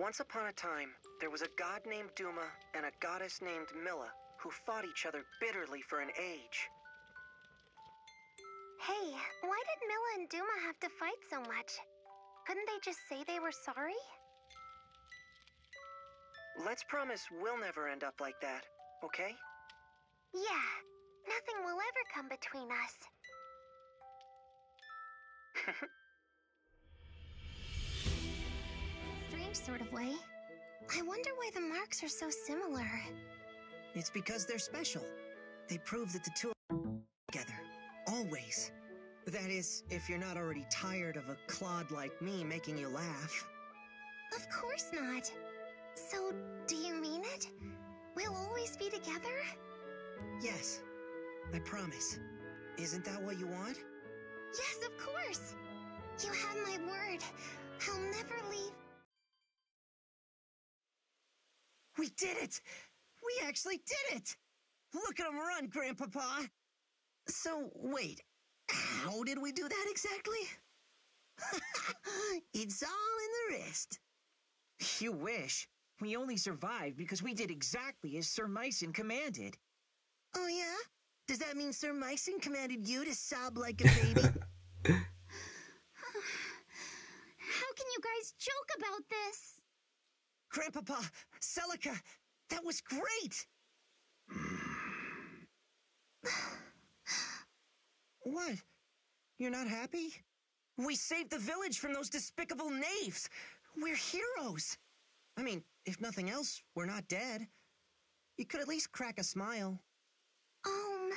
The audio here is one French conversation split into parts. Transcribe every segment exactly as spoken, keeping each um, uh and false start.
Once upon a time, there was a god named Duma and a goddess named Mila who fought each other bitterly for an age. Hey, why did Mila and Duma have to fight so much? Couldn't they just say they were sorry? Let's promise we'll never end up like that, okay? Yeah, nothing will ever come between us. Strange sort of way. I wonder why the marks are so similar. It's because they're special. They prove that the two are together. Always. That is, if you're not already tired of a clod like me making you laugh. Of course not. So, do you mean it? We'll always be together? Yes. I promise. Isn't that what you want? Yes, of course! You have my word. I'll never leave. We did it! We actually did it! Look at him run, Grandpapa! So, wait. How did we do that exactly? It's all in the wrist. You wish. We only survived because we did exactly as Sir Mycen commanded. Oh, yeah? Does that mean Sir Mycen commanded you to sob like a baby? How can you guys joke about this? Grandpapa, Celica, that was great! What? You're not happy? We saved the village from those despicable knaves! We're heroes! I mean, if nothing else, we're not dead. You could at least crack a smile. Alm,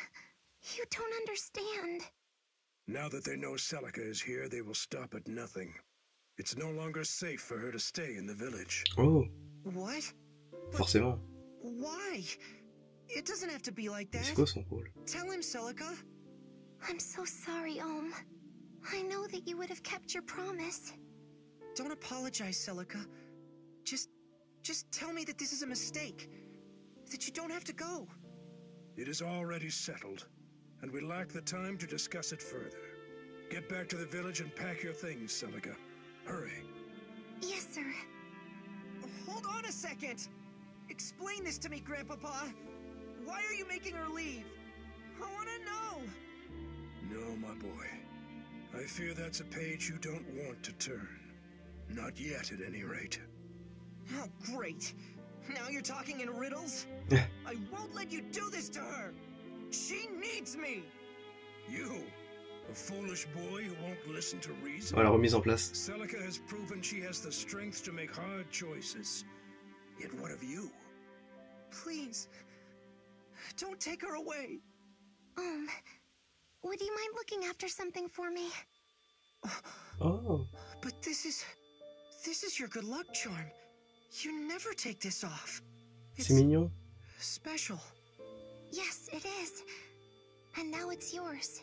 you don't understand. Now that they know Celica is here, they will stop at nothing. It's no longer safe for her to stay in the village. Oh. What? Forcément. Why? It doesn't have to be like that. C'est quoi son rôle? Tell him, Celica. I'm so sorry, Alm. I know that you would have kept your promise. Don't apologize, Celica. Just, just tell me that this is a mistake. That you don't have to go. It is already settled, and we lack the time to discuss it further. Get back to the village and pack your things, Celica. Hurry. Yes, sir. Hold on a second! Explain this to me, Grandpapa. Why are you making her leave? I want to know! No, my boy. I fear that's a page you don't want to turn. Not yet, at any rate. Oh, great. Now you're talking in riddles? I won't let you do this to her! She needs me! You, a foolish boy who won't listen to reason? Voilà, remise en place. Celica has proven she has the strength to make hard choices. Yet what of you? Please, don't take her away. Um, would you mind looking after something for me? Oh. But this is... this is your good luck charm. You never take this off. It's mignon. Special. Yes, it is. And now it's yours.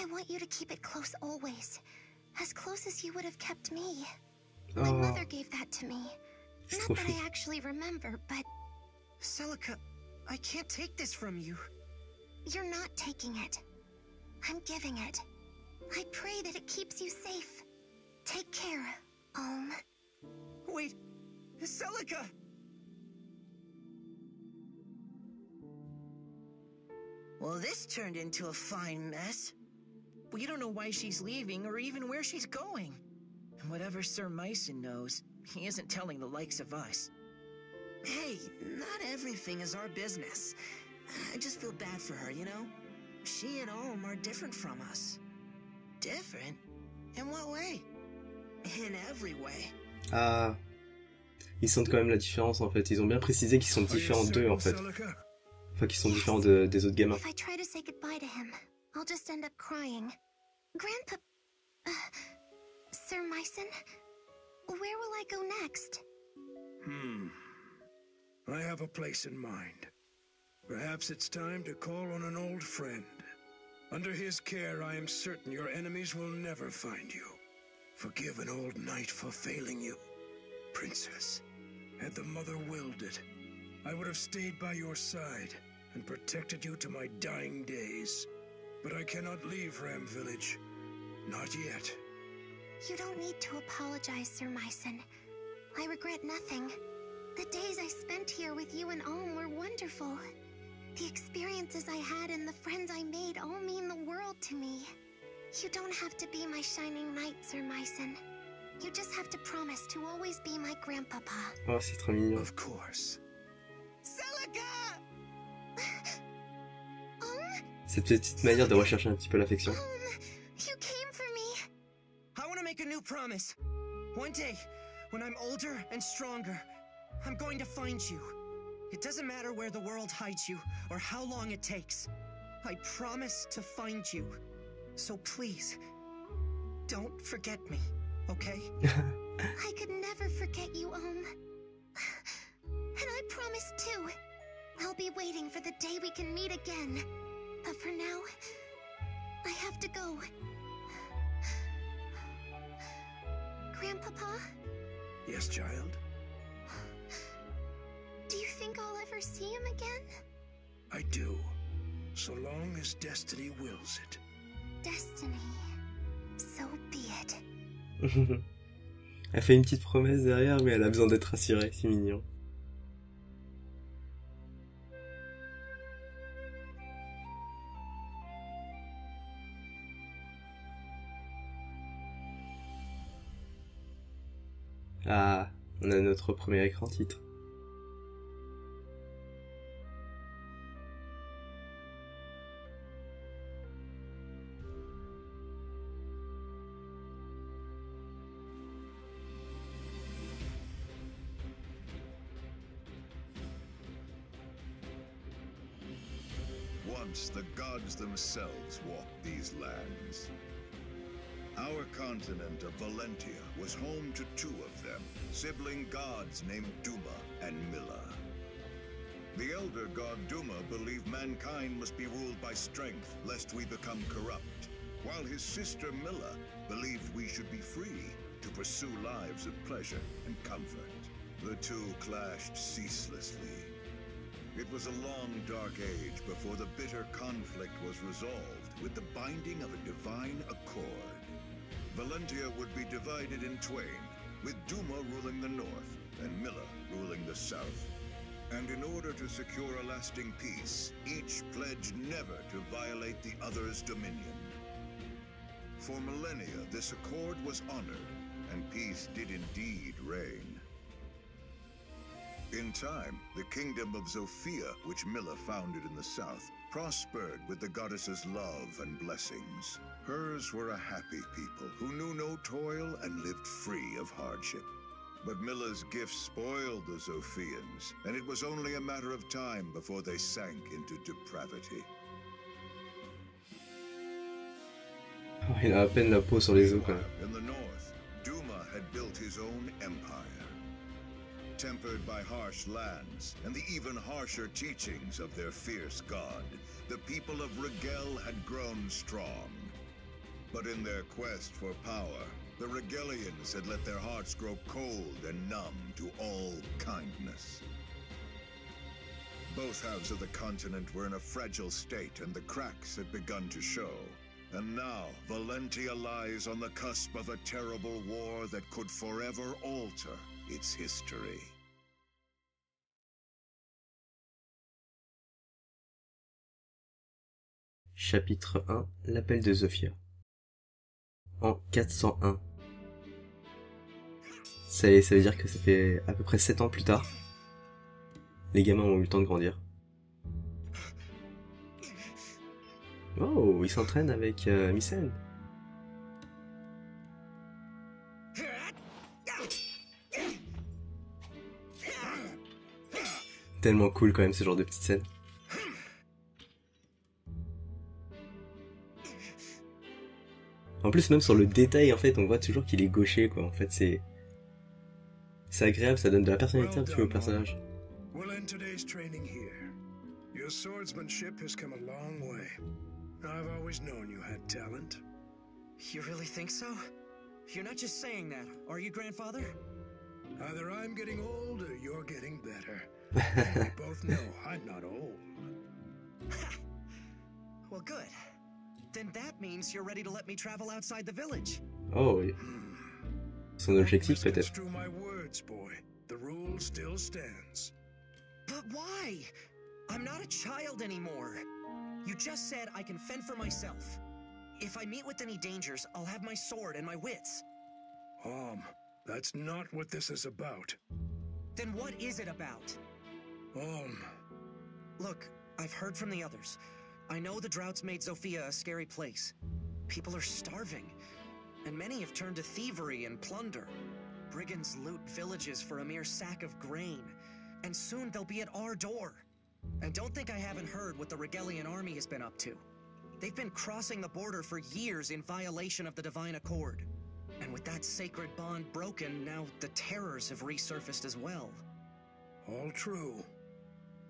I want you to keep it close always. As close as you would have kept me. Oh. My mother gave that to me. Not that I actually remember, but... Celica, I can't take this from you. You're not taking it. I'm giving it. I pray that it keeps you safe. Take care, Alm. Wait... Celica! Well, this turned into a fine mess. We don't know why she's leaving or even where she's going. And whatever Sir Mycen knows, he isn't telling the likes of us. Hey, not everything is our business. I just feel bad for her, you know? She and Alm are different from us. Different? In what way? In every way. Uh... Ils sentent quand même la différence en fait, ils ont bien précisé qu'ils sont différents d'eux en fait. Enfin qu'ils sont différents de, des autres gamins. Hmm. I have a place in mind. Perhaps it's time to call on an old friend. Under his care, I am certain your enemies will never find you. Forgive an old knight for failing you, Princess. Had the mother willed it, I would have stayed by your side and protected you to my dying days. But I cannot leave Ram Village. Not yet. You don't need to apologize, Sir Mycen. I regret nothing. The days I spent here with you and Alm were wonderful. The experiences I had and the friends I made all mean the world to me. You don't have to be my shining knight, Sir Mycen. You just have to promise to always be my grandpapa. Oh, c'est trop mignon. Of course. Celica! Alm? Cette petite manière de rechercher un petit peu l'affection. You came for me. I want to make a new promise. One day, when I'm older and stronger, I'm going to find you. It doesn't matter where the world hides you or how long it takes. I promise to find you. So please, don't forget me, okay? I could never forget you, Alm. And I promise too. I'll be waiting for the day we can meet again. But for now, I have to go. Grandpapa? Yes, child? Do you think I'll ever see him again? I do. So long as destiny wills it. Destiny. So be it. Elle fait une petite promesse derrière, mais elle a besoin d'être rassurée, c'est mignon. Ah, on a notre premier écran titre. Once the gods themselves walked these lands. Our continent of Valentia was home to two of them, sibling gods named Duma and Mila. The elder god Duma believed mankind must be ruled by strength, lest we become corrupt, while his sister Mila believed we should be free to pursue lives of pleasure and comfort. The two clashed ceaselessly. It was a long, dark age before the bitter conflict was resolved with the binding of a divine accord. Valentia would be divided in twain, with Duma ruling the north and Mila ruling the south. And in order to secure a lasting peace, each pledged never to violate the other's dominion. For millennia, this accord was honored, and peace did indeed reign. In time, the kingdom of Zofia, which Mila founded in the south, prospered with the goddess's love and blessings. Hers were a happy people who knew no toil and lived free of hardship. But Mila's gifts spoiled the Zofians, and it was only a matter of time before they sank into depravity. Oh, il a à peine la peau sur les os, quoi. In the north, Duma had built his own empire, tempered by harsh lands and the even harsher teachings of their fierce god. The people of Rigel had grown strong, but in their quest for power, the Rigelians had let their hearts grow cold and numb to all kindness. Both halves of the continent were in a fragile state, and the cracks had begun to show. And now, Valentia lies on the cusp of a terrible war that could forever alter its history. Chapitre un, l'appel de Zofia. En quatre cent un. Ça y est, ça veut dire que ça fait à peu près sept ans plus tard. Les gamins ont eu le temps de grandir. Oh, ils s'entraînent avec euh, Mycen. Tellement cool quand même ce genre de petite scène. En plus, même sur le détail, en fait, on voit toujours qu'il est gaucher, quoi. En fait, c'est c'est agréable, ça donne de la personnalité un petit peu au personnage. We both know I'm not old. Well, good. Then that means you're ready to let me travel outside the village. Oh. Hmm. Son objectif peut-être. But why? I'm not a child anymore. You just said I can fend for myself. If I meet with any dangers, I'll have my sword and my wits. Alm, that's not what this is about. Then what is it about? Alm. Look, I've heard from the others. I know the drought's made Zofia a scary place. People are starving, and many have turned to thievery and plunder. Brigands loot villages for a mere sack of grain, and soon they'll be at our door. And don't think I haven't heard what the Rigelian army has been up to. They've been crossing the border for years in violation of the Divine Accord. And with that sacred bond broken, now the terrors have resurfaced as well. All true.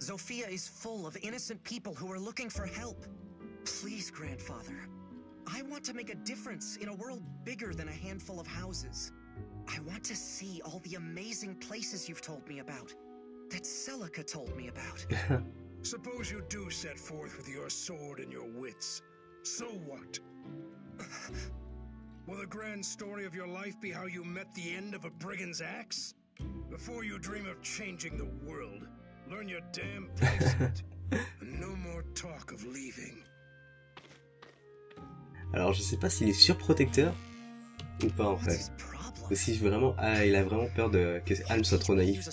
Zofia is full of innocent people who are looking for help. Please, Grandfather. I want to make a difference in a world bigger than a handful of houses. I want to see all the amazing places you've told me about. That Celica told me about. Suppose you do set forth with your sword and your wits. So what? Will the grand story of your life be how you met the end of a brigand's axe? Before you dream of changing the world, learn your damn placement. And no more talk of leaving. Alors je sais pas s'il est surprotecteur ou pas en fait. Ou si vraiment, ah, il a vraiment peur de que Alm soit trop naïf.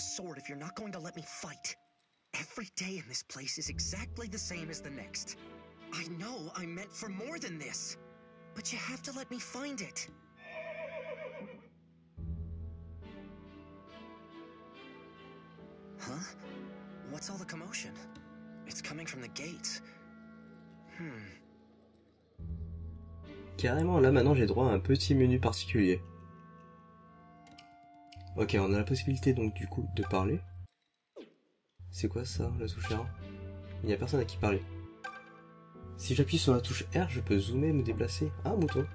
Every day in this place is exactly the same as the next. I know I'm meant for more than this, but you have to let me find it. Huh? What's all the commotion? It's coming from the gates. Hmm. Carrément, là maintenant j'ai droit à un petit menu particulier. Ok, on a la possibilité donc du coup de parler. C'est quoi ça, la touche R? Il n'y a personne à qui parler. Si j'appuie sur la touche R, je peux zoomer, me déplacer. Ah, mouton.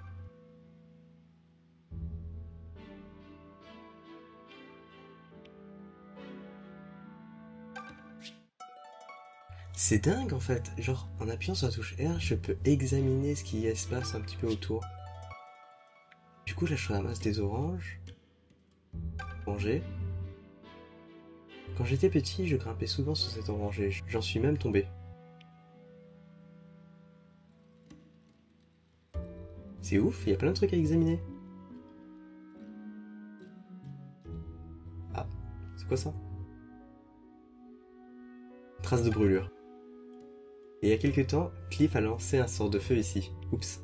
C'est dingue en fait. Genre, en appuyant sur la touche R, je peux examiner ce qui se passe un petit peu autour. Du coup, là, je ramasse des oranges. Manger. Quand j'étais petit, je grimpais souvent sur cette orangée, j'en suis même tombé. C'est ouf, il y a plein de trucs à examiner. Ah, c'est quoi ça? Trace de brûlure. Et il y a quelques temps, Cliff a lancé un sort de feu ici. Oups.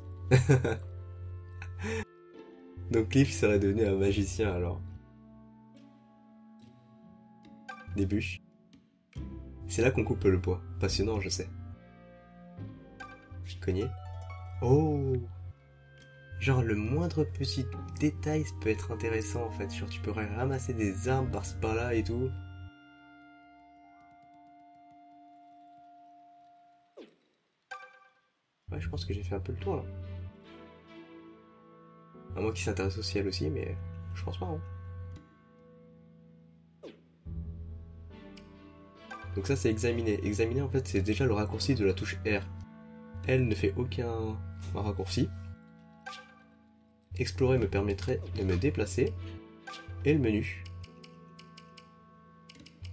Donc Cliff serait devenu un magicien alors. Des bûches. C'est là qu'on coupe le bois. Passionnant, je sais. Cogner. Oh! Genre, le moindre petit détail peut être intéressant en fait. Genre, tu pourrais ramasser des armes par-ci par-là et tout. Ouais, je pense que j'ai fait un peu le tour là. À moi qui s'intéresse au ciel aussi, mais je pense pas, hein. Donc ça c'est examiner. Examiner en fait c'est déjà le raccourci de la touche R. Elle ne fait aucun raccourci. Explorer me permettrait de me déplacer. Et le menu.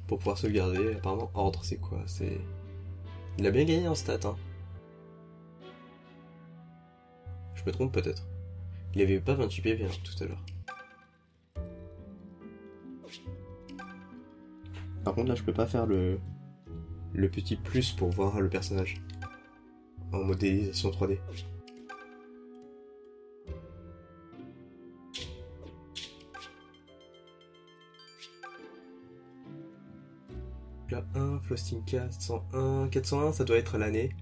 Pour pouvoir sauvegarder. Apparemment ordre c'est quoi? C'est... Il a bien gagné en stats hein. Je me trompe peut-être. Il avait pas vingt-huit P V hein, tout à l'heure. Par contre là je peux pas faire le, le petit plus pour voir le personnage en modélisation trois D. Là un, Flostim quatre cent un, quatre cent un ça doit être l'année,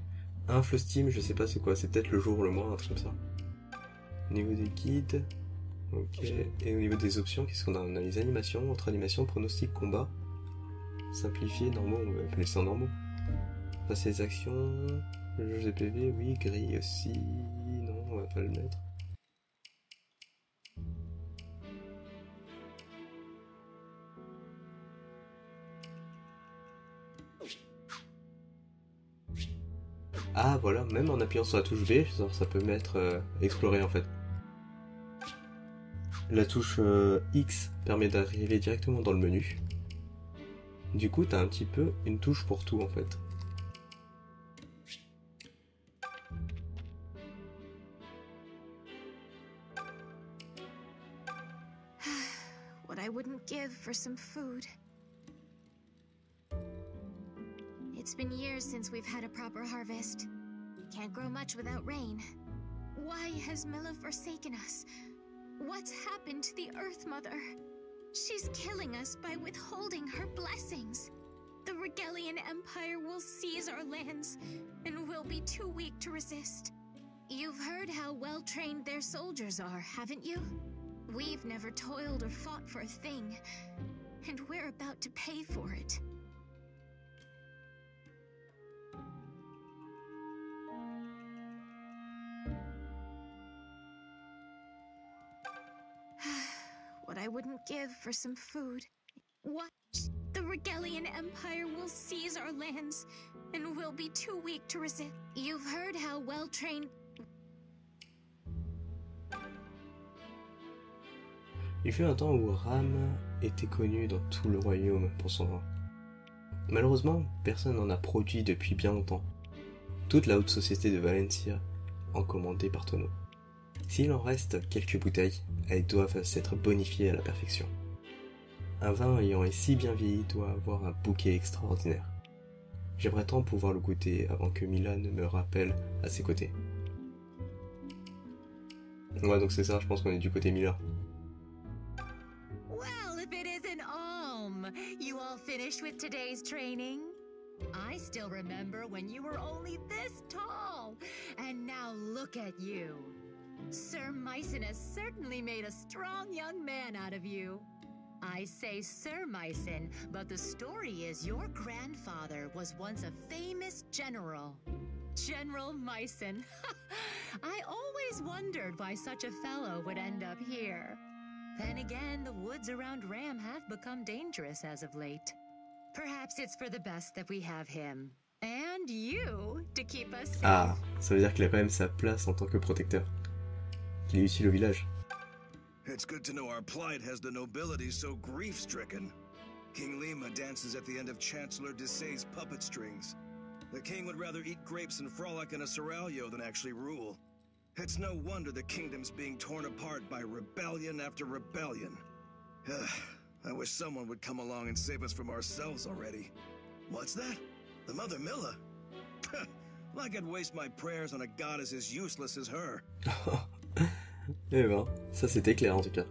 un Flostim je sais pas c'est quoi, c'est peut-être le jour ou le mois, un truc comme ça. Au niveau des guides, ok, et au niveau des options, qu'est-ce qu'on a? On a les animations, entre animations, pronostics, combat. Simplifié, normaux, on va appeler ça normaux. Passer les actions, le jeu de P V, oui, gris aussi, non, on va pas le mettre. Ah voilà, même en appuyant sur la touche B, ça peut mettre euh, explorer en fait. La touche euh, X permet d'arriver directement dans le menu. Du coup, tu as un petit peu une touche pour tout en fait. What I wouldn't give for some food. It's been years since we've had a proper harvest. Can't grow much without rain. Why has Mila forsaken us? What's happened to the Earth Mother? She's killing us by withholding her blessings. The Regalian Empire will seize our lands, and we'll be too weak to resist. You've heard how well-trained their soldiers are, haven't you? We've never toiled or fought for a thing, and we're about to pay for it. What I wouldn't give for some food. Watch, the Regalian Empire will seize our lands, and we'll be too weak to resist. You've heard how well-trained. Il fut un temps où Ram était connu dans tout le royaume pour son vin. Malheureusement, personne n'en a produit depuis bien longtemps. Toute la haute société de Valentia en commandait par tonneau. S'il en reste quelques bouteilles, elles doivent s'être bonifiées à la perfection. Un vin ayant été si bien vieilli doit avoir un bouquet extraordinaire. J'aimerais tant pouvoir le goûter avant que Mila ne me rappelle à ses côtés. Ouais, donc c'est ça, je pense qu'on est du côté Mila. Well, if it isn't Alm, you all finished with today's training? I still remember when you were only this tall, and now look at you. Sir Mycen has certainly made a strong young man out of you. I say Sir Mycen, but the story is your grandfather was once a famous general. General Mycen. I always wondered why such a fellow would end up here. Then again, the woods around Ram have become dangerous as of late. Perhaps it's for the best that we have him. And you to keep us safe. Ah, ça veut dire qu'il a quand même sa place en tant que protecteur. Qu'il est utile au village. It's good to know our plight has the nobility so grief-stricken. King Lima dances at the end of Chancellor Desaix's puppet strings. The king would rather eat grapes and frolic in a seraglio than actually rule. It's no wonder the kingdom's being torn apart by rebellion after rebellion. Ugh, I wish someone would come along and save us from ourselves already. What's that? The Mother Mila? Like I'd waste my prayers on a goddess as useless as her. Eh ben, ça c'était clair en tout cas.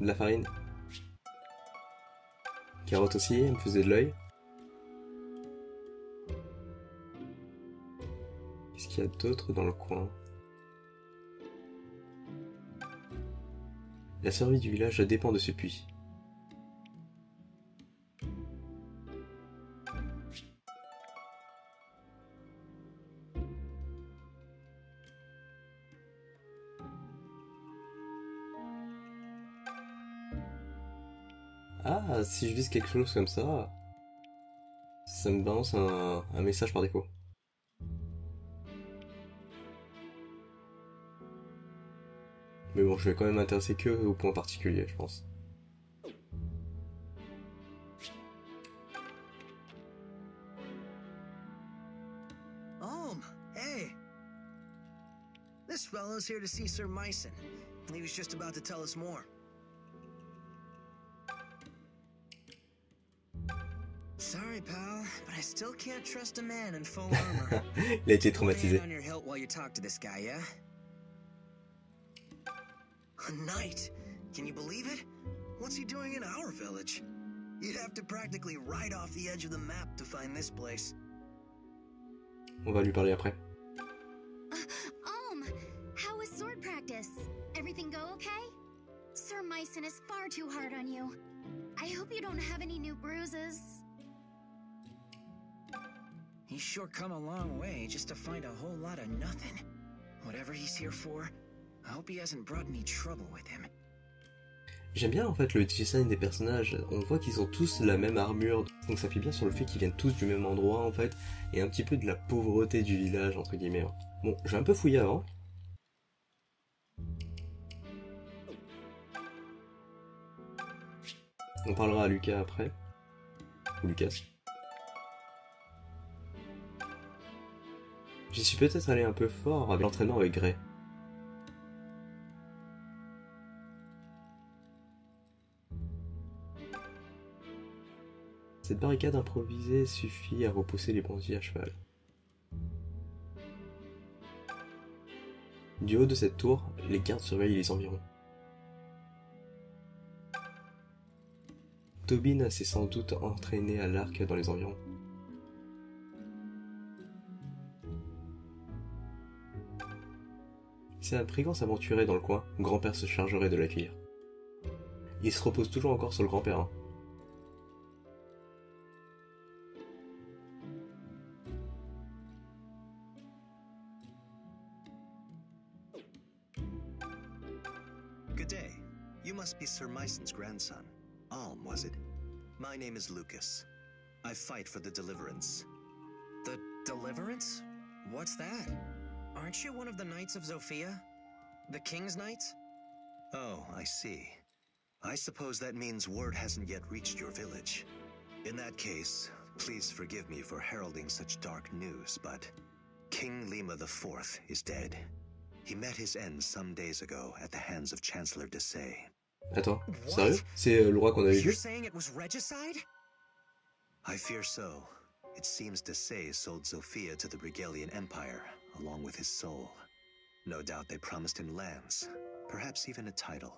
De la farine. Carotte aussi, elle me faisait de l'œil. Qu'est-ce qu'il y a d'autre dans le coin? La survie du village dépend de ce puits. Ah, si je vise quelque chose comme ça, ça me balance un, un message par défaut. Mais bon, je vais quand même m'intéresser que aux points particuliers, je pense. Alm, hey! This fellow's here to see Sir Mycen. He was just about to tell us more. Sorry, pal, but I still can't trust a man in full armor. Il a été traumatisé. On your hilt while you talk to this guy, yeah? A knight? Can you believe it? What's he doing in our village? You'd have to practically ride off the edge of the map to find this place. On va lui parler après. Uh, Alm, how is sword practice? Everything go okay? Sir Mycen is far too hard on you. I hope you don't have any new bruises. He's sure come a long way just to find a whole lot of nothing. Whatever he's here for, I hope he hasn't brought any trouble with him. J'aime bien en fait le design des personnages. On voit qu'ils ont tous la même armure, donc ça fait bien sur le fait qu'ils viennent tous du même endroit en fait, et un petit peu de la pauvreté du village entre guillemets. Bon, je vais un peu fouiller avant, On parlera à Lucas après. Ou Lucas. J'y suis peut-être allé un peu fort avec l'entraînement avec Gray. Cette barricade improvisée suffit à repousser les bandits à cheval. Du haut de cette tour, les gardes surveillent les environs. Tobin s'est sans doute entraîné à l'arc dans les environs. Si un brigand s'aventurait dans le coin, grand-père se chargerait de l'accueillir. Il se repose toujours encore sur le grand-père. Hein. Good day. You must be Sir Mycen's grandson. Alm, was it? My name is Lucas. I fight for the Deliverance. The Deliverance? What's that? Aren't you one of the Knights of Zofia? The King's Knights? Oh, I see. I suppose that means word hasn't yet reached your village. In that case, please forgive me for heralding such dark news, but King Lima the Fourth is dead. He met his end some days ago at the hands of Chancellor Desaix. Attends, sérieux? C'est euh, le roi qu'on avait vu? I fear so. It seems Desaix sold Zofia to the Rigelian Empire, along with his soul. No doubt they promised him lands, perhaps even a title.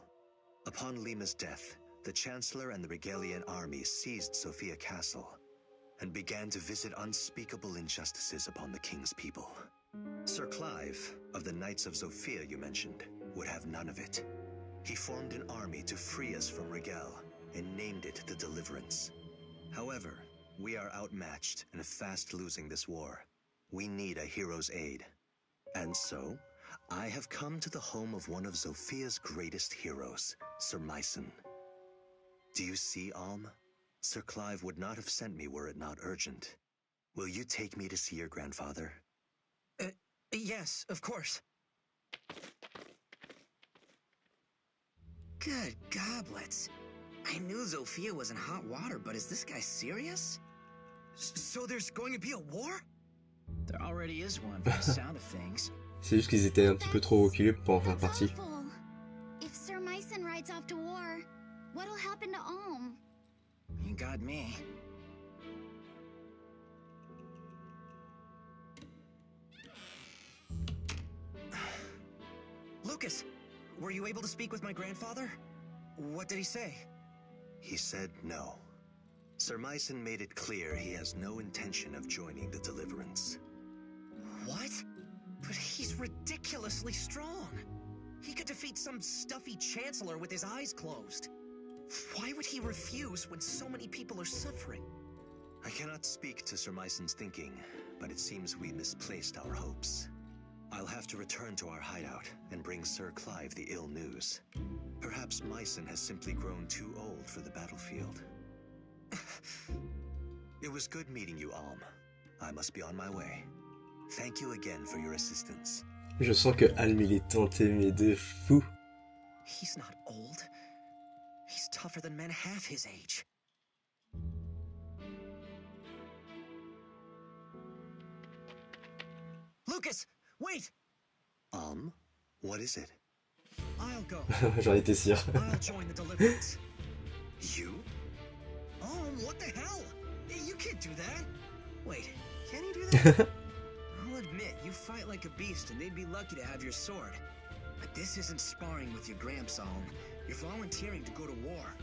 Upon Lima's death, the Chancellor and the Rigelian army seized Zofia Castle and began to visit unspeakable injustices upon the king's people. Sir Clive, of the Knights of Zofia you mentioned, would have none of it. He formed an army to free us from Rigel, and named it the Deliverance. However, we are outmatched and fast losing this war. We need a hero's aid. And so, I have come to the home of one of Zofia's greatest heroes, Sir Mycen. Do you see, Alm? Sir Clive would not have sent me were it not urgent. Will you take me to see your grandfather? Uh, yes, of course. Good goblets. I knew Zofia was in hot water, but is this guy serious? S so there's going to be a war? There already is one by the sound of things. C'est juste qu'ils étaient un petit peu trop reculés pour en faire partie. If Sir Mycen rides off to war, what'll happen to Alm? You got me. Lucas, were you able to speak with my grandfather? What did he say? He said no. Sir Mycen made it clear he has no intention of joining the Deliverance. What? But he's ridiculously strong. He could defeat some stuffy chancellor with his eyes closed. Why would he refuse when so many people are suffering? I cannot speak to Sir Mycen's thinking, but it seems we misplaced our hopes. I'll have to return to our hideout and bring Sir Clive the ill news. Perhaps Mycen has simply grown too old for the battlefield. It was good meeting you, Alm. I must be on my way. Thank you again for your assistance. Je sens que Alm il est tenté mais de fou. He's not old. He's tougher than men half his age. Lucas, wait. Alm, what is it? I'll go. J'en étais sûr. I'll join the Deliverance. You? Alm, what the hell? You can't do that. Wait, can he do that? I'll admit, you fight like a beast and they'd be lucky to have your sword. But this isn't sparring with your Gramps, Alm. You're volunteering to go to war.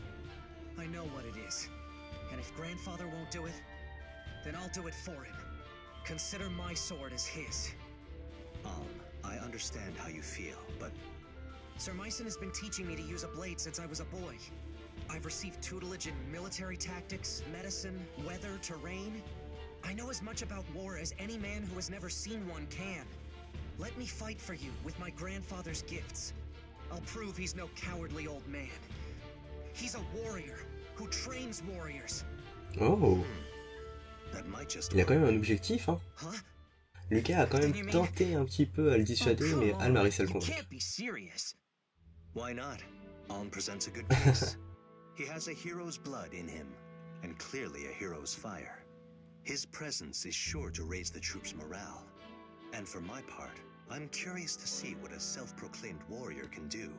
I know what it is. And if Grandfather won't do it, then I'll do it for him. Consider my sword as his. Alm, I understand how you feel, but... Sir Mycen has been teaching me to use a blade since I was a boy. I've received tutelage in military tactics, medicine, weather, terrain. I know as much about war as any man who has never seen one can. Let me fight for you with my grandfather's gifts. I'll prove he's no cowardly old man. He's a warrior who trains warriors. Oh. Il a quand même un objectif, hein. Huh? Lucas a quand même tenté un petit peu à le dissuader, mais Alm a réussi à le convaincre. Why not? Alm presents a good case. He has a hero's blood in him, and clearly a hero's fire. His presence is sure to raise the troops' morale. And for my part, I'm curious to see what a self-proclaimed warrior can do.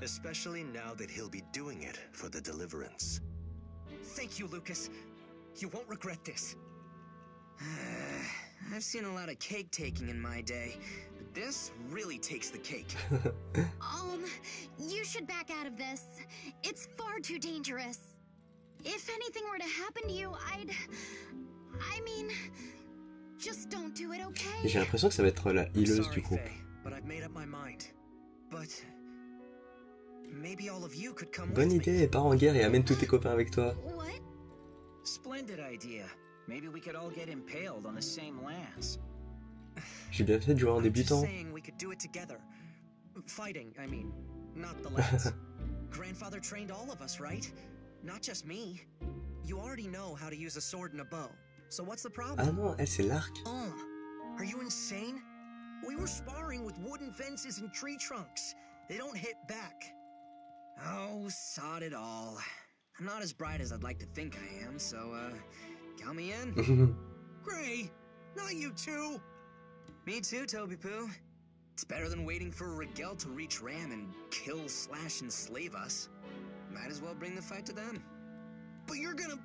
Especially now that he'll be doing it for the Deliverance. Thank you, Lucas. You won't regret this. I've seen a lot of cake-taking in my day, but this really takes the cake. Alm, you should back out of this. It's far too dangerous. If anything were to happen to you, I'd... I mean... Just don't do it, okay? J'ai l'impression que ça va être la hileuse du groupe. Bonne idée, pars en guerre et amène tous tes copains avec toi. J'ai bien fait de jouer en débutant. Ah non, elle c'est l'arc. Are you insane? We were sparring with wooden fences and tree trunks. They don't hit back. Oh, sod it all. I'm not as bright as I'd like to think I am, so, uh, count me in. Gray, not you too. Me too, Toby-poo. It's better than waiting for Rigel to reach Ram and kill, slash, enslave us. Might as well bring the fight to them. But you're gonna...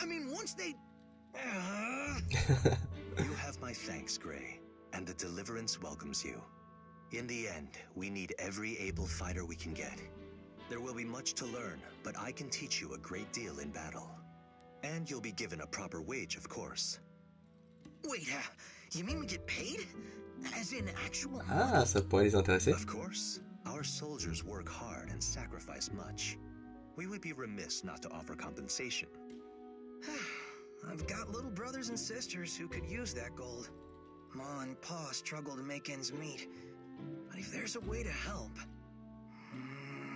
I mean, once they... You have my thanks, Gray, and the Deliverance welcomes you. In the end, we need every able fighter we can get. There will be much to learn, but I can teach you a great deal in battle. And you'll be given a proper wage, of course. Wait, uh, you mean we get paid? As in actual... Ah, ça pourrait les intéresser. Of course. Our soldiers work hard and sacrifice much. We would be remiss not to offer compensation. I've got little brothers and sisters who could use that gold. Ma and Pa struggle to make ends meet.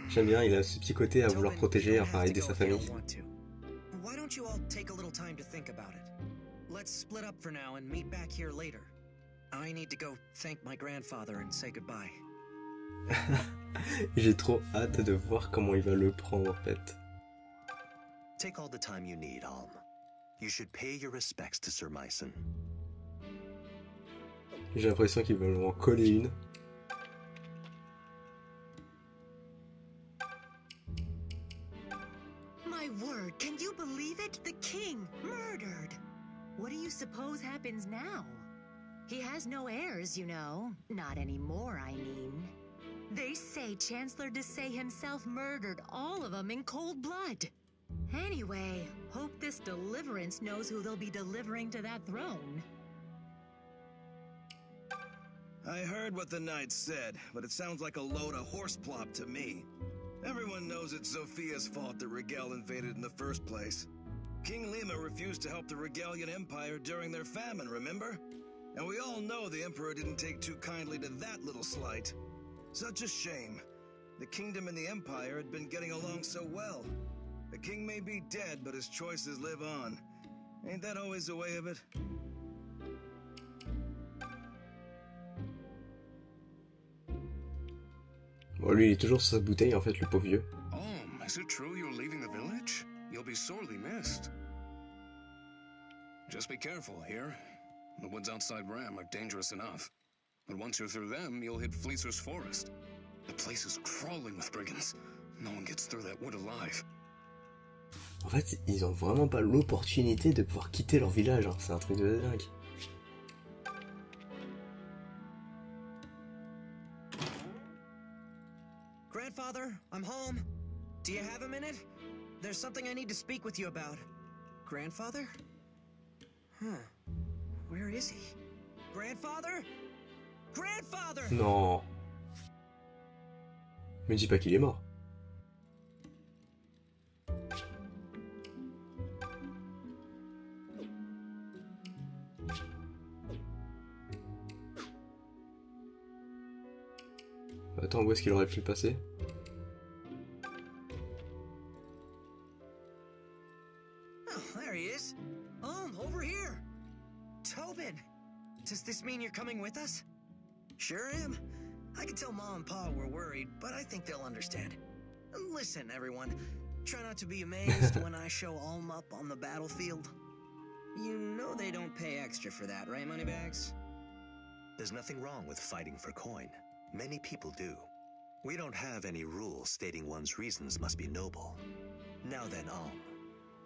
J'aime bien, il a ce petit côté à vouloir protéger, enfin aider sa famille. J'ai trop hâte de voir comment il va le prendre en fait. Take all the time you need, Alm. You should pay your respects to Sir Mycen. J'ai l'impression qu'ils veulent en coller une. Can you believe it? The king murdered. What do you suppose happens now? He has no heirs, you know. Not anymore, I mean. They say Chancellor Desaix himself murdered all of them in cold blood. Anyway, hope this Deliverance knows who they'll be delivering to that throne. I heard what the knight said, but it sounds like a load of horseplop to me. Everyone knows it's Zofia's fault that Rigel invaded in the first place. King Lima refused to help the Rigelian Empire during their famine, remember? And we all know the Emperor didn't take too kindly to that little slight. Such a shame. The kingdom and the Empire had been getting along so well. The king may be dead, but his choices live on. Ain't that always the way of it? Bon, lui, il est toujours sur sa bouteille, en fait, le pauvre vieux. En fait, ils ont vraiment pas l'opportunité de pouvoir quitter leur village, hein. C'est un truc de dingue. Grandfather, I'm home. Do you have a minute? There's something I need to speak with you about. Grandfather? Huh. Where is he? Grandfather? Grandfather! Non. Me dis pas qu'il est mort. Attends, où est-ce qu'il aurait pu passer? Oh, there he is. Alm, over here. Tobin, does this mean you're coming with us? Sure am. I can tell Mom and Pa we're worried, but I think they'll understand. Listen, everyone. Try not to be amazed when I show Alm up on the battlefield. You know they don't pay extra for that, right, Moneybags? There's nothing wrong with fighting for coin. Many people do. We don't have any rule stating one's reasons must be noble. Now then, Alm,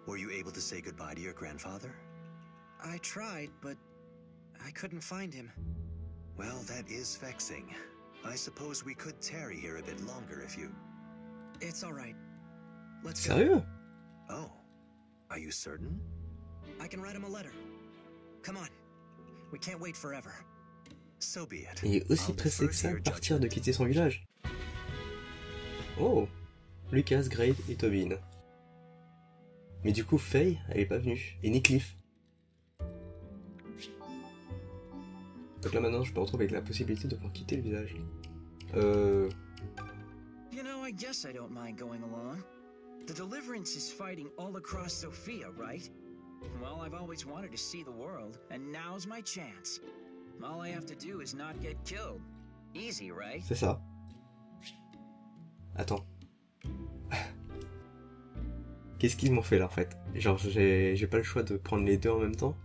were you able to say goodbye to your grandfather? I tried, but I couldn't find him. Well, that is vexing. I suppose we could tarry here a bit longer if you... It's all right. Let's go. So? Oh, are you certain? I can write him a letter. Come on. We can't wait forever. So be it. Il est aussi pressé que ça de partir, de quitter son village. Oh, Lucas, Gray et Tobin. Mais du coup, Faye, elle est pas venue. Et ni Cliff. Donc là maintenant, je me retrouve avec la possibilité de pouvoir quitter le village. Euh... You know, I guess I don't mind going along. The Deliverance is fighting all across Zofia, right? Well, I've always wanted to see the world, and now's my chance. All I have to do is not get killed. Easy, right? C'est ça. Attends. Qu'est-ce qu'ils m'ont fait là en fait? Genre, j'ai pas le choix de prendre les deux en même temps?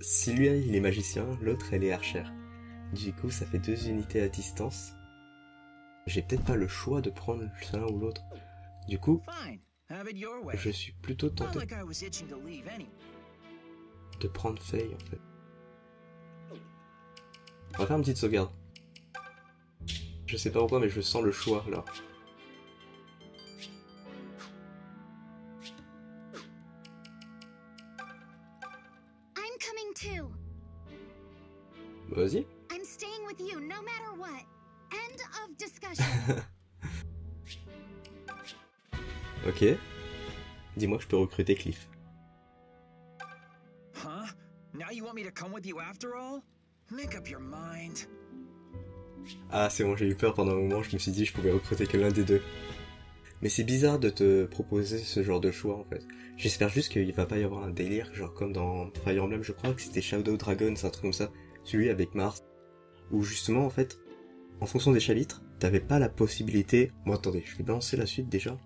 Si lui il est magicien, l'autre elle est archère. Du coup ça fait deux unités à distance. J'ai peut-être pas le choix de prendre l'un ou l'autre. Du coup, je suis plutôt tenté de prendre Faye en fait. On va faire une petite sauvegarde. Je sais pas pourquoi mais je sens le choix là. Vas-y. I'm staying with you no matter what. End of discussion. Ok. Dis-moi que je peux recruter Cliff. Huh? Now you want me to come with you after all? Make up your mind. Ah, c'est bon, j'ai eu peur pendant un moment, je me suis dit que je pouvais recruter que l'un des deux. Mais c'est bizarre de te proposer ce genre de choix en fait. J'espère juste qu'il va pas y avoir un délire, genre comme dans Fire Emblem, je crois que c'était Shadow Dragon, c'est un truc comme ça. Celui avec Mars, où justement en fait, en fonction des chapitres, t'avais pas la possibilité... Bon attendez, je vais balancer la suite déjà.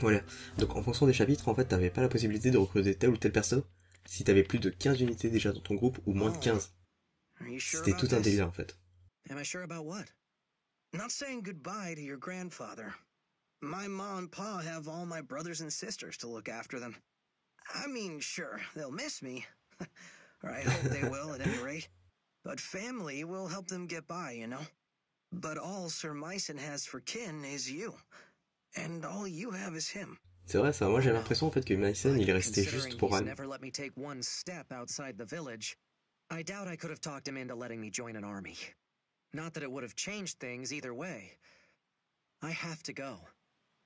Voilà, donc en fonction des chapitres, en fait, t'avais pas la possibilité de recruter telle ou telle personne si t'avais plus de quinze unités déjà dans ton groupe, ou moins de quinze. C'était tout un délire en fait. Am I sure about what? Not saying goodbye to your grandfather. My mom and pa have all my brothers and sisters to look after them. I mean, sure, they'll miss me, or I hope they will at any rate, but family will help them get by, you know? But all Sir Mycen has for kin is you, and all you have is him. C'est vrai ça, moi j'ai l'impression en fait que Mycen il est resté juste pour Ram. Never let me take one step outside the village. I doubt I could have talked him into letting me join an army. Not that it would have changed things either way. I have to go,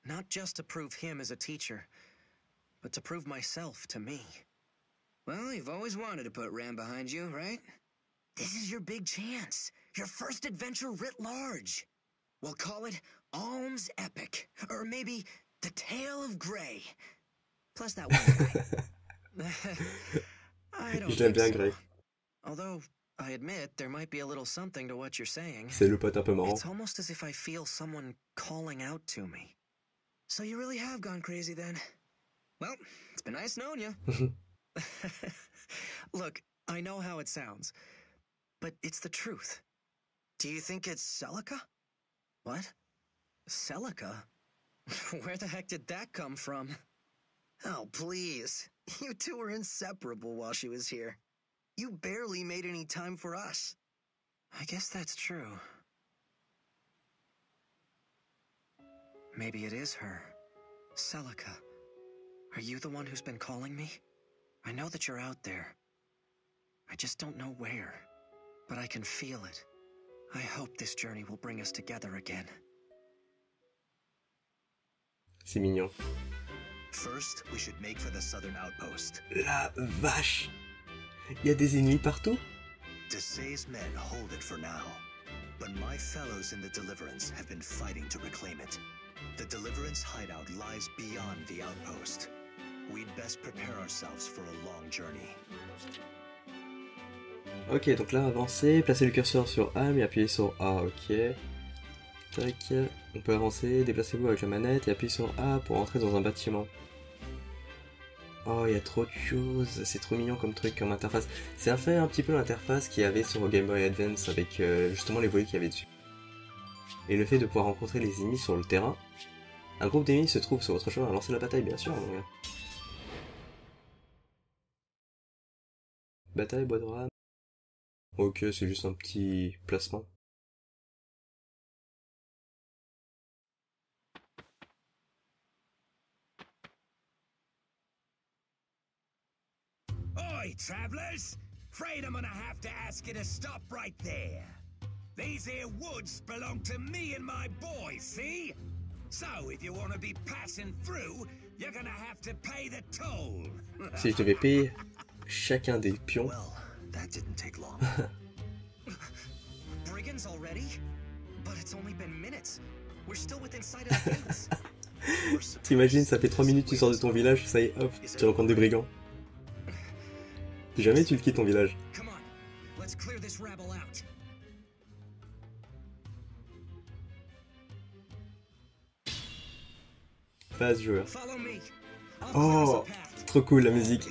not just to prove him as a teacher, but to prove myself to me. Well, you've always wanted to put Ram behind you, right? This is your big chance. Your first adventure writ large. We'll call it Alm's Epic, or maybe The Tale of Gray. Plus that one guy. I don't think so. Although, I admit, there might be a little something to what you're saying. C'est le pote un peu marrant. It's almost as if I feel someone calling out to me. So you really have gone crazy then. Well, it's been nice knowing you. Look, I know how it sounds, but it's the truth. Do you think it's Celica? What? Celica? Where the heck did that come from? Oh, please. You two were inseparable while she was here. You barely made any time for us. I guess that's true. Maybe it is her. Celica. Are you the one who's been calling me? I know that you're out there. I just don't know where, but I can feel it. I hope this journey will bring us together again. C'est mignon. First, we should make for the southern outpost. La vache! Il y a des ennemis partout? Desaix's men hold it for now, but my fellows in the Deliverance have been fighting to reclaim it. The Deliverance hideout lies beyond the outpost. We'd best prepare ourselves for a long journey. Ok, donc là, avancer, placer le curseur sur A, mais appuyer sur A, ok. Tac. On peut avancer, déplacez-vous avec la manette et appuyez sur A pour entrer dans un bâtiment. Oh, il y a trop de choses, c'est trop mignon comme truc, comme interface. C'est un fait un petit peu l'interface qu'il y avait sur Game Boy Advance avec euh, justement les volets qu'il y avait dessus. Et le fait de pouvoir rencontrer les ennemis sur le terrain. Un groupe d'ennemis se trouve sur votre chemin à lancer la bataille, bien sûr, mon gars. Bataille, bois de rame. Ok, c'est juste un petit placement. Oi, travelers! Afraid I'm gonna have to ask you to stop right there. These here woods belong to me and my boys, see? So, if you want to be passing through, you're gonna have to pay the toll. Si je devais payer chacun des pions. Well, that didn't take long. Brigands already? But it's only been minutes. We're still within sight of the gates. T'imagines, ça fait trois minutes, tu sors de ton village, ça y est, hop, tu rencontres des brigands. Jamais tu le quittes ton village. Come on, let's clear this rabble out. Phase joueur. Oh, trop cool la musique.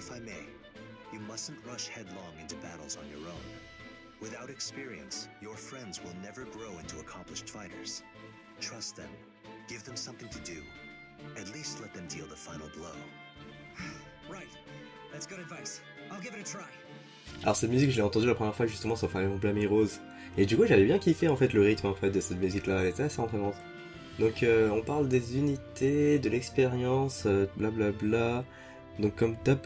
Alors cette musique, je l'ai entendue la première fois justement sur Fire Emblem Echoes. Et du coup, j'avais bien kiffé en fait le rythme en fait de cette musique-là. Elle était assez entraînante. Donc euh, on parle des unités, de l'expérience, blablabla, euh, bla. Donc comme d'hab,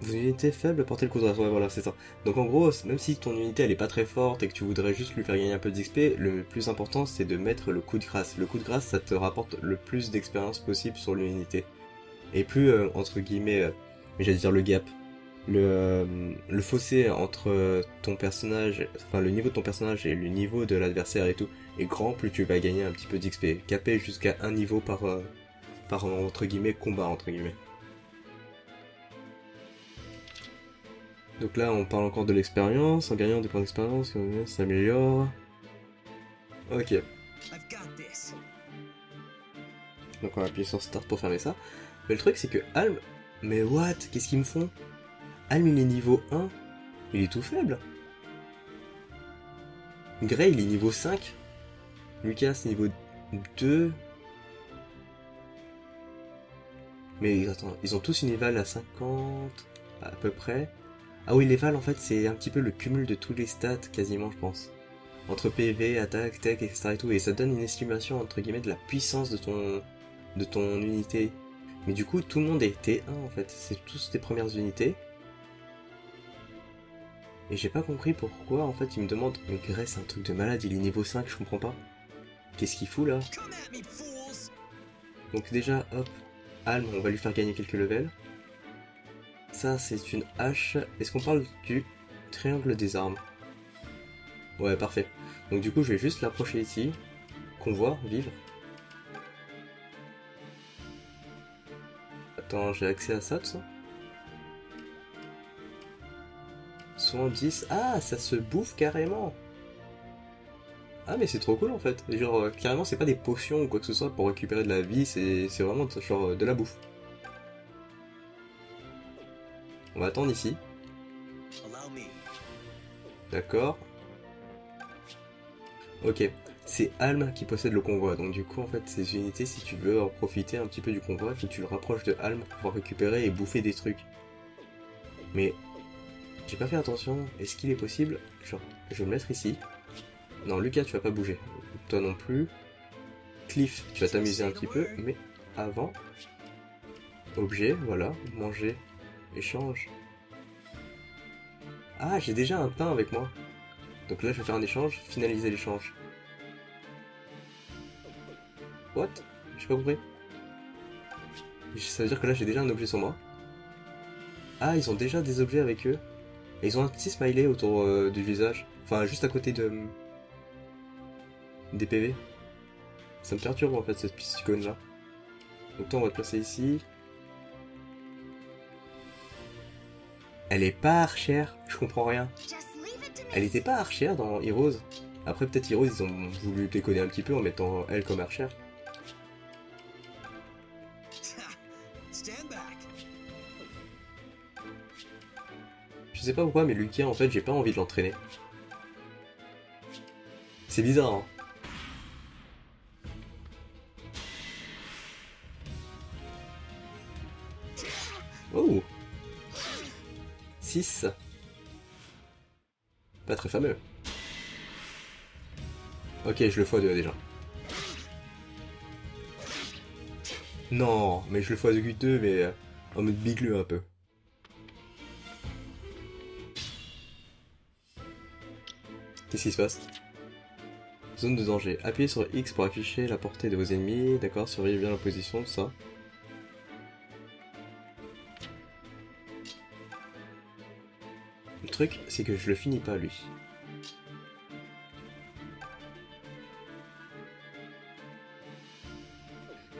vos unités faibles, portez le coup de rasoir, voilà c'est ça. Donc en gros, même si ton unité elle est pas très forte et que tu voudrais juste lui faire gagner un peu d'X P, le plus important c'est de mettre le coup de grâce. Le coup de grâce ça te rapporte le plus d'expérience possible sur l'unité. Et plus euh, entre guillemets, euh, j'allais dire le gap, le, euh, le fossé entre ton personnage, enfin le niveau de ton personnage et le niveau de l'adversaire et tout, et grand, plus tu vas gagner un petit peu d'X P, capé jusqu'à un niveau par, euh, par entre guillemets, combat entre guillemets. Donc là on parle encore de l'expérience, en gagnant des points d'expérience, ça s'améliore. Ok. Donc on va appuyer sur Start pour fermer ça. Mais le truc c'est que Alm, mais what, qu'est-ce qu'ils me font? Alm il est niveau un, il est tout faible. Gray il est niveau cinq. Lucas niveau deux. Mais attends, ils ont tous une éval à cinquante à peu près. Ah oui, l'éval en fait c'est un petit peu le cumul de tous les stats quasiment je pense. Entre P V, attaque, tech, et cetera et tout, et ça donne une estimation entre guillemets de la puissance de ton de ton unité. Mais du coup tout le monde est T un en fait, c'est tous tes premières unités. Et j'ai pas compris pourquoi en fait il me demande. Mais Gray c'est un truc de malade, il est niveau cinq, je comprends pas. Qu'est-ce qu'il fout là? Donc déjà, hop, Alm, on va lui faire gagner quelques levels. Ça, c'est une hache. Est-ce qu'on parle du triangle des armes? Ouais, parfait. Donc du coup, je vais juste l'approcher ici. Qu'on voit, vivre. Attends, j'ai accès à ça, tout ça? Soixante-dix. Ah, ça se bouffe carrément! Ah mais c'est trop cool en fait, genre euh, carrément c'est pas des potions ou quoi que ce soit pour récupérer de la vie, c'est vraiment genre de la bouffe. On va attendre ici. D'accord. Ok, c'est Alm qui possède le convoi, donc du coup en fait ces unités si tu veux en profiter un petit peu du convoi, il faut que tu le rapproches de Alm pour pouvoir récupérer et bouffer des trucs. Mais j'ai pas fait attention, est-ce qu'il est possible, genre je vais me mettre ici. Non, Lucas, tu vas pas bouger. Toi non plus. Cliff, tu vas t'amuser un petit peu, mais avant... Objet, voilà. Manger. Échange. Ah, j'ai déjà un pain avec moi. Donc là, je vais faire un échange, finaliser l'échange. What? J'ai pas compris. Ça veut dire que là, j'ai déjà un objet sur moi. Ah, ils ont déjà des objets avec eux. Et ils ont un petit smiley autour euh, du visage. Enfin, juste à côté de... des P V. Ça me perturbe en fait cette petite icône là. Donc toi on va te placer ici. Elle est pas archère, je comprends rien. Elle était pas archère dans Heroes. Après peut-être Heroes ils ont voulu déconner un petit peu en mettant elle comme archère. Je sais pas pourquoi mais Lucas en fait j'ai pas envie de l'entraîner. C'est bizarre hein. Oh six. Pas très fameux. Ok, je le fois deux déjà. Non, mais je le fois deux, mais en mode bigleux un peu. Qu'est-ce qui se passe? Zone de danger. Appuyez sur X pour afficher la portée de vos ennemis. D'accord, surveillez bien la position, tout ça. Le truc, c'est que je le finis pas lui.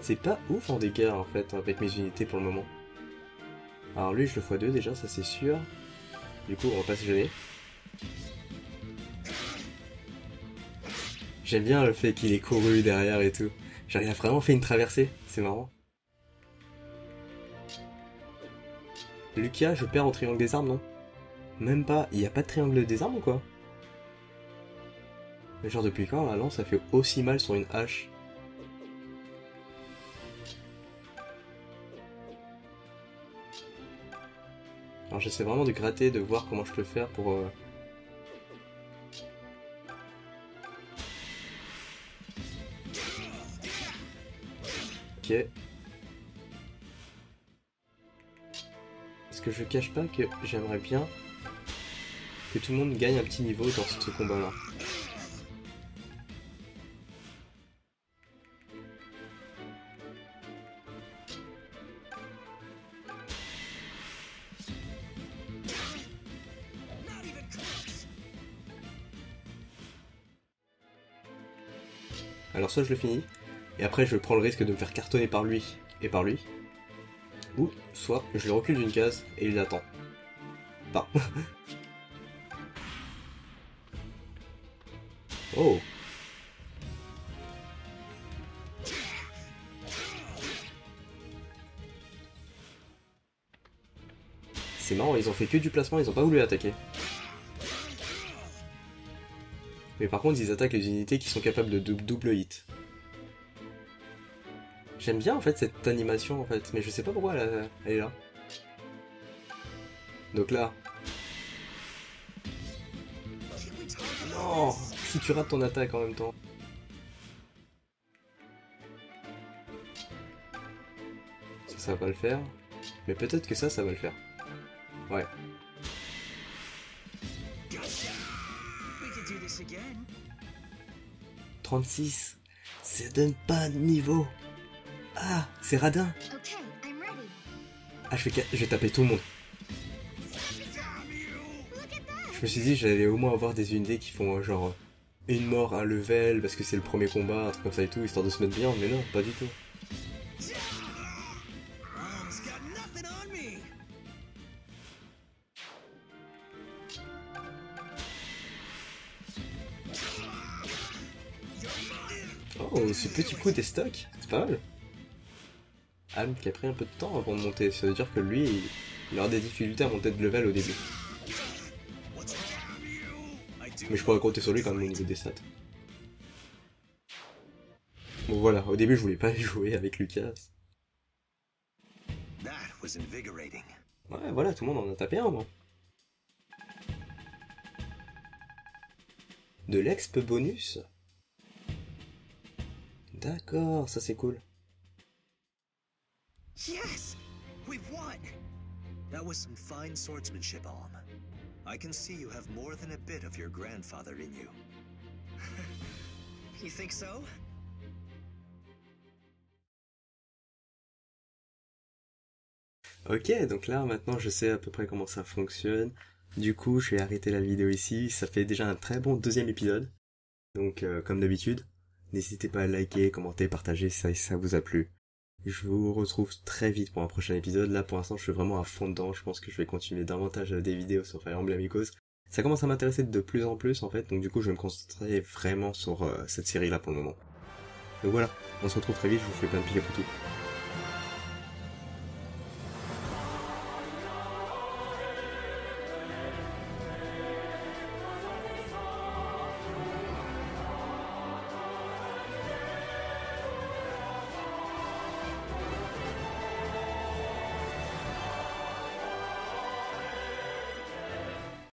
C'est pas ouf en dégâts en fait avec mes unités pour le moment. Alors lui je le fois deux déjà, ça c'est sûr. Du coup on va pas se gêner. J'aime bien le fait qu'il ait couru derrière et tout. Genre il a vraiment fait une traversée, c'est marrant. Lucas, je perds au triangle des armes non? Même pas, il n'y a pas de triangle des armes ou quoi? Mais genre depuis quand la lance ça fait aussi mal sur une hache? Alors j'essaie vraiment de gratter, de voir comment je peux faire pour... Euh... Ok. Parce que je cache pas que j'aimerais bien que tout le monde gagne un petit niveau dans ce combat-là. Alors soit je le finis, et après je prends le risque de me faire cartonner par lui, et par lui. Ou soit je le recule d'une case, et il l'attend. Bah. Oh. C'est marrant, ils ont fait que du placement, ils ont pas voulu attaquer. Mais par contre ils attaquent les unités qui sont capables de double hit. J'aime bien en fait cette animation en fait, mais je sais pas pourquoi elle, a... elle est là. Donc là... Non, si tu rates ton attaque en même temps. Ça, ça va pas le faire. Mais peut-être que ça, ça va le faire. Ouais. trente-six, ça donne pas de niveau. Ah, c'est radin. Ah, je vais, je vais taper tout le monde. Je me suis dit j'allais au moins avoir des unités qui font genre une mort, un level, parce que c'est le premier combat, un truc comme ça et tout, histoire de se mettre bien, mais non, pas du tout. Oh, ce petit coup des stocks, c'est pas mal. Alm qui a pris un peu de temps avant de monter, ça veut dire que lui, il, il aura des difficultés à monter de level au début. Mais je pourrais compter sur lui quand même au niveau des stats. Bon voilà, au début je voulais pas jouer avec Lucas. Ouais voilà, tout le monde en a tapé un moi. De l'exp bonus ? D'accord, ça c'est cool. Yes, we've won. That was some fine swordsmanship, Alm. I can see you have more than a bit of your grandfather in you. You think so? Ok, donc là maintenant je sais à peu près comment ça fonctionne. Du coup, je vais arrêter la vidéo ici. Ça fait déjà un très bon deuxième épisode. Donc, euh, comme d'habitude. N'hésitez pas à liker, commenter, partager si ça, ça vous a plu. Je vous retrouve très vite pour un prochain épisode. Là, pour l'instant, je suis vraiment à fond dedans. Je pense que je vais continuer davantage des vidéos sur Fire Emblem Echoes. ça commence à m'intéresser de plus en plus en fait, donc du coup je vais me concentrer vraiment sur euh, cette série là pour le moment. Donc voilà, on se retrouve très vite, je vous fais plein de piles pour tout.